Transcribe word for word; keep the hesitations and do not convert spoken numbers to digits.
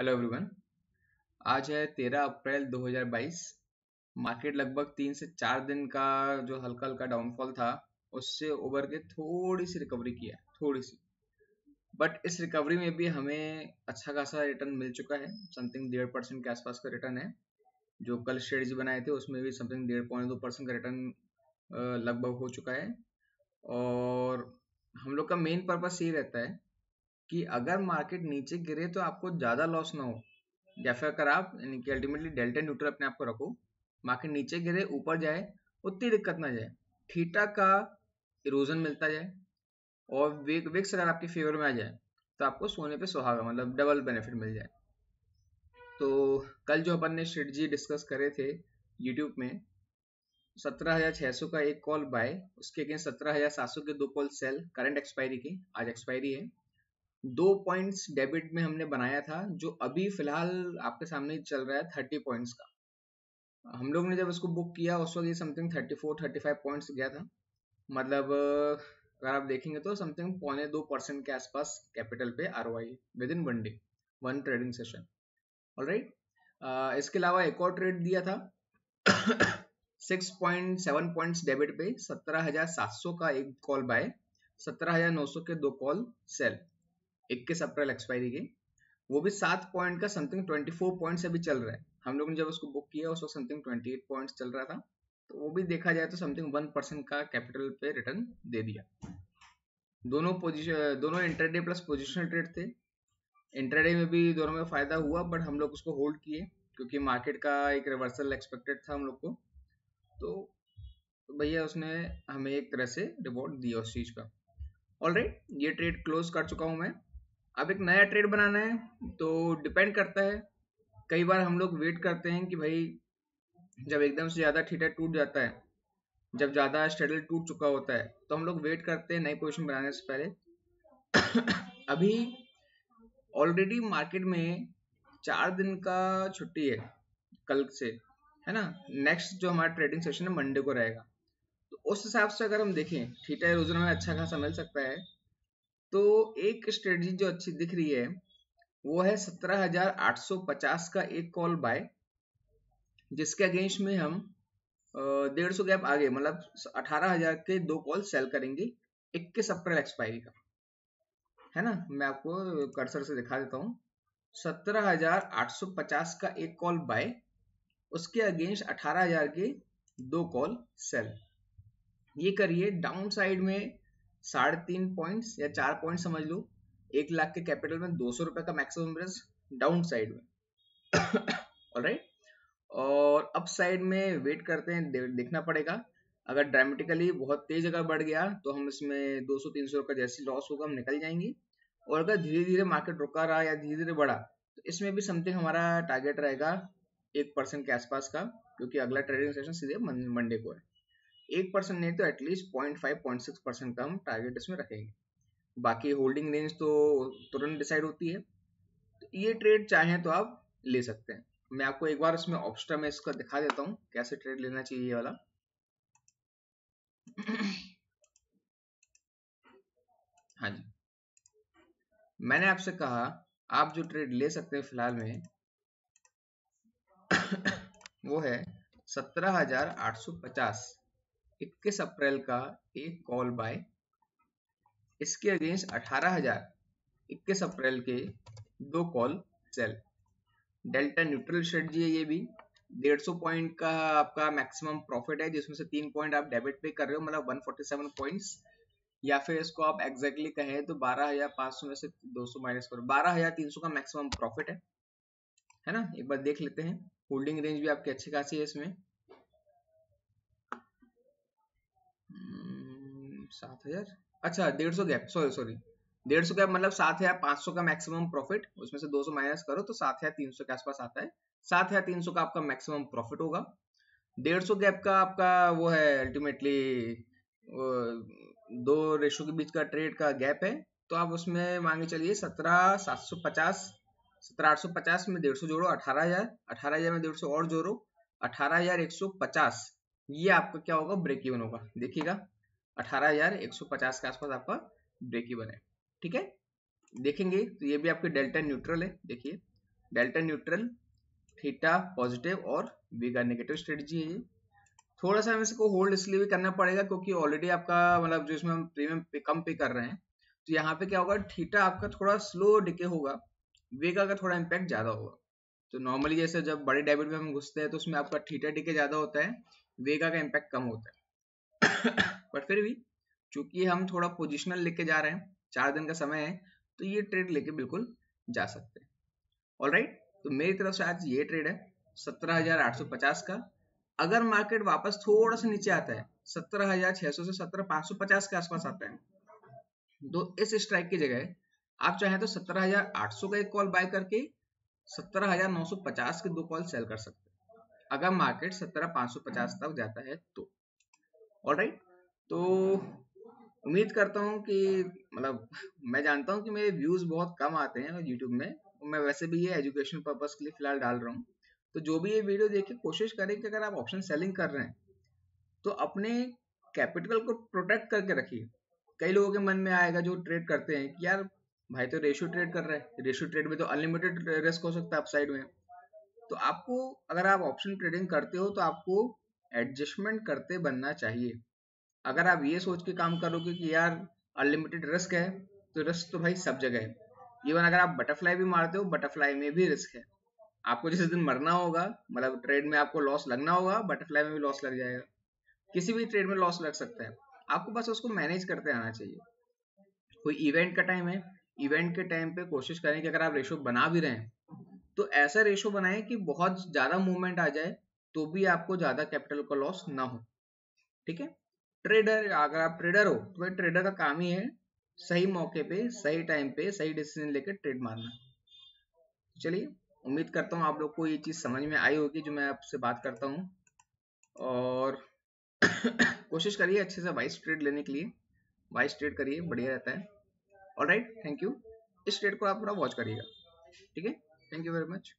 Hello everyone, आज है तेरह अप्रैल दो हज़ार बाईस। मार्केट लगभग तीन से चार दिन का जो हल्का हल्का डाउनफॉल था उससे उबर के थोड़ी सी रिकवरी किया, थोड़ी सी। बट इस रिकवरी में भी हमें अच्छा खासा रिटर्न मिल चुका है। समथिंग डेढ़ परसेंट के आसपास का रिटर्न है। जो कल स्ट्रेटजी बनाए थे उसमें भी समथिंग डेढ़ पॉइंट दो परसेंट का रिटर्न लगभग हो चुका है। और हम लोग का मेन पर्पस ये रहता है कि अगर मार्केट नीचे गिरे तो आपको ज़्यादा लॉस ना हो, या फिर अगर आप यानी कि अल्टीमेटली डेल्टा न्यूट्रल अपने आप को रखो। मार्केट नीचे गिरे, ऊपर जाए, उतनी दिक्कत ना जाए। थीटा का इरोजन मिलता जाए और वेक विक्स अगर आपके फेवर में आ जाए तो आपको सोने पे सुहागा, मतलब डबल बेनिफिट मिल जाए। तो कल जो अपन ने स्ट्रेटजी डिस्कस करे थे यूट्यूब में, सत्रह हज़ार छः सौ का एक कॉल बाय, उसके अगेंस्ट सत्रह हज़ार सात सौ के दो कॉल सेल, करंट एक्सपायरी की, आज एक्सपायरी है। दो पॉइंट्स डेबिट में हमने बनाया था, जो अभी फिलहाल आपके सामने चल रहा है थर्टी पॉइंट्स का। हम लोग ने जब इसको बुक किया उस वक्त ये something thirty four thirty five points गया था, मतलब अगर आप देखेंगे तो समथिंग पौने दो परसेंट के आसपास कैपिटल पे ROI within one day, one trading session. Alright, इसके अलावा एक और ट्रेड दिया था six point seven points debit पे, सत्रह हजार सात सौ का एक कॉल बाय, सत्रह हजार नौ सौ के दो कॉल सेल, इक्कीस अप्रैल एक्सपायरी की। वो भी सात पॉइंट का समथिंग चौबीस पॉइंट्स अभी चल रहा है। हम लोगों ने जब उसको बुक किया उस वक्त समथिंग अट्ठाईस पॉइंट्स चल रहा था, तो वो भी देखा जाए तो समथिंग वन परसेंट का कैपिटल पे रिटर्न दे दिया। दोनों पोजीशन, दोनों इंट्राडे प्लस पोजिशनल ट्रेड थे। इंट्राडे में भी दोनों में फायदा हुआ, बट हम लोग उसको होल्ड किए क्योंकि मार्केट का एक रिवर्सल एक्सपेक्टेड था हम लोग को। तो भैया उसने हमें एक तरह से रिवॉर्ड दिया उस चीज़ का। ऑलराइट, ये ट्रेड क्लोज कर चुका हूँ मैं। अब एक नया ट्रेड बनाना है तो डिपेंड करता है। कई बार हम लोग वेट करते हैं कि भाई जब एकदम से ज़्यादा थीटा टूट जाता है, जब ज़्यादा स्ट्रेडल टूट चुका होता है, तो हम लोग वेट करते हैं नई पोजीशन बनाने से पहले। अभी ऑलरेडी मार्केट में चार दिन का छुट्टी है कल से, है ना। नेक्स्ट जो हमारा ट्रेडिंग सेशन है मंडे को रहेगा, तो उस हिसाब से अगर हम देखें थीटा इरोजन में अच्छा खासा मिल सकता है। तो एक स्ट्रेटजी जो अच्छी दिख रही है वो है सत्रह हज़ार आठ सौ पचास का एक कॉल बाय, जिसके अगेंस्ट में हम डेढ़ सौ गैप आगे, मतलब अठारह हज़ार के दो कॉल सेल करेंगे, इक्कीस अप्रैल एक्सपायरी का, है ना। मैं आपको कर्सर से दिखा देता हूँ। सत्रह हज़ार आठ सौ पचास का एक कॉल बाय, उसके अगेंस्ट अठारह हज़ार के दो कॉल सेल। ये करिए, डाउन साइड में साढ़े तीन पॉइंट्स या चार पॉइंट समझ लो। एक लाख के कैपिटल में दो सौ रुपये का मैक्सिमम रिस्क डाउन साइड में। ऑलराइट, और अप साइड में वेट करते हैं, देखना पड़ेगा। अगर ड्रामेटिकली बहुत तेज अगर बढ़ गया तो हम इसमें दो सौ तीन सौ रुपये जैसी लॉस होगा हम निकल जाएंगे। और अगर धीरे धीरे मार्केट रुका रहा या धीरे धीरे बढ़ा तो इसमें भी समथिंग हमारा टारगेट रहेगा एक परसेंट के आसपास का, क्योंकि अगला ट्रेडिंग सेशन सीधे मंडे को है। एक परसेंट नहीं तो at least point five point six percent का हम टारगेट इसमें रखेंगे। बाकी होल्डिंग रेंज तो तुरंत डिसाइड होती है। तो ये ट्रेड चाहें तो आप ले सकते हैं। मैं आपको एक बार इसमें ऑप्स्टा में इसका दिखा देता हूँ कैसे ट्रेड लेना चाहिए ये वाला। हाँ जी, मैंने आपसे कहा आप जो ट्रेड ले सकते हैं फिलहाल में वो है सत्रह हजार आठ सौ पचास इक्कीस अप्रैल का एक कॉल बाय, इसके अगेंस्ट अठारह हज़ार इक्कीस अप्रैल के दो call sell. Delta neutral strategy है ये भी। डेढ़ सौ पॉइंट का आपका मैक्सिमम प्रॉफिट है, जिसमें से तीन पॉइंट आप डेबिट पे कर रहे हो, मतलब एक सौ सैंतालीस पॉइंट्स, या फिर इसको आप एग्जैक्टली कहें तो बारह हज़ार पाँच सौ में से दो सौ माइनस करो, बारह हज़ार तीन सौ का मैक्सिमम प्रॉफिट है, है ना। एक बार देख लेते हैं। होल्डिंग रेंज भी आपकी अच्छी खासी है इसमें, सात हजार अच्छा डेढ़ सौ गैप, सॉरी सॉरी डेढ़ सौ गैप, मतलब सात हजार पांच सौ का मैक्सिमम प्रॉफिट, उसमें से दो सौ माइनस करो तो सात हजार तीन सौ के आसपास आता है। सात हजार तीन सौ का आपका मैक्सिमम प्रॉफिट होगा। डेढ़ सौ गैप का आपका वो है अल्टीमेटली दो रेशो के बीच का ट्रेड का गैप है, तो आप उसमें मांगे चलिए सत्रह सात सौ पचास सत्रह आठ सौ पचास में डेढ़ सौ जोड़ो, अठारह हजार अठारह हजार में डेढ़ सौ और जोड़ो, अठारह हजार एक सौ पचास ये आपका क्या होगा, ब्रेक इवन होगा। देखिएगा अठारह हज़ार एक सौ पचास के आसपास आपका ब्रेक इवन है, ठीक है। देखेंगे तो ये भी आपके डेल्टा न्यूट्रल है। देखिए डेल्टा न्यूट्रल, थीटा पॉजिटिव और बीटा नेगेटिव स्ट्रेटजी है। थोड़ा सा हमें इसको होल्ड इसलिए भी करना पड़ेगा क्योंकि ऑलरेडी आपका मतलब जो इसमें हम प्रीमियम पे कम पे कर रहे हैं तो यहाँ पे क्या होगा, थीटा आपका थोड़ा स्लो डिके होगा, बीटा का थोड़ा इम्पैक्ट ज्यादा होगा। तो नॉर्मली जैसे जब बड़े डेबिट में हम घुसते हैं तो उसमें आपका थीटा डिके ज्यादा होता है, बीटा का इम्पैक्ट कम होता है। बट फिर भी चूंकि हम थोड़ा पोजिशनल लेके जा रहे हैं, चार दिन का समय है, तो ये ट्रेड लेके बिल्कुल जा सकते हैं। ऑलराइट, तो मेरी तरफ से आज ये ट्रेड है सत्रह हज़ार आठ सौ पचास का। अगर मार्केट वापस थोड़ा सा नीचे आता है सत्रह हज़ार छह सौ से सत्रह हज़ार पाँच सौ पचास के आसपास आता है तो इस स्ट्राइक की जगह आप चाहे तो सत्रह हज़ार आठ सौ का एक कॉल बाय करके सत्रह हज़ार नौ सौ पचास के दो कॉल सेल कर सकते हैं, अगर मार्केट सत्रह हज़ार पाँच सौ पचास तक जाता है तो। ऑलराइट, तो उम्मीद करता हूँ कि मतलब मैं जानता हूँ कि मेरे व्यूज बहुत कम आते हैं यूट्यूब में, मैं वैसे भी ये एजुकेशन पर्पस के लिए फिलहाल डाल रहा हूँ। तो जो भी ये वीडियो देखे कोशिश करें कि अगर आप ऑप्शन सेलिंग कर रहे हैं तो अपने कैपिटल को प्रोटेक्ट करके रखिए। कई लोगों के मन में आएगा जो ट्रेड करते हैं कि यार भाई तो रेशियो ट्रेड कर रहे हैं, रेशियो ट्रेड में तो अनलिमिटेड रिस्क हो सकता है अपसाइड में। तो आपको अगर आप ऑप्शन ट्रेडिंग करते हो तो आपको एडजस्टमेंट करते बनना चाहिए। अगर आप ये सोच के काम करोगे कि यार अनलिमिटेड रिस्क है तो रिस्क तो भाई सब जगह है। इवन अगर आप बटरफ्लाई भी मारते हो, बटरफ्लाई में भी रिस्क है। आपको जिस दिन मरना होगा, मतलब ट्रेड में आपको लॉस लगना होगा, बटरफ्लाई में भी लॉस लग जाएगा, किसी भी ट्रेड में लॉस लग सकता है। आपको बस उसको मैनेज करते आना चाहिए। कोई इवेंट का टाइम है, इवेंट के टाइम पे कोशिश करें कि अगर आप रेशो बना भी रहे हैं तो ऐसा रेशो बनाएं कि बहुत ज्यादा मूवमेंट आ जाए तो भी आपको ज्यादा कैपिटल का लॉस ना हो। ठीक है, ट्रेडर अगर आप ट्रेडर हो तो ट्रेडर का काम ही है सही मौके पे, सही टाइम पे, सही डिसीजन लेकर ट्रेड मारना। चलिए, उम्मीद करता हूँ आप लोग को ये चीज़ समझ में आई होगी जो मैं आपसे बात करता हूँ। और कोशिश करिए अच्छे से वाइस ट्रेड लेने के लिए, वाइस ट्रेड करिए, बढ़िया रहता है। Alright, thank you. इस ट्रेड को आप थोड़ा वॉच करिएगा। ठीक है, थैंक यू वेरी मच।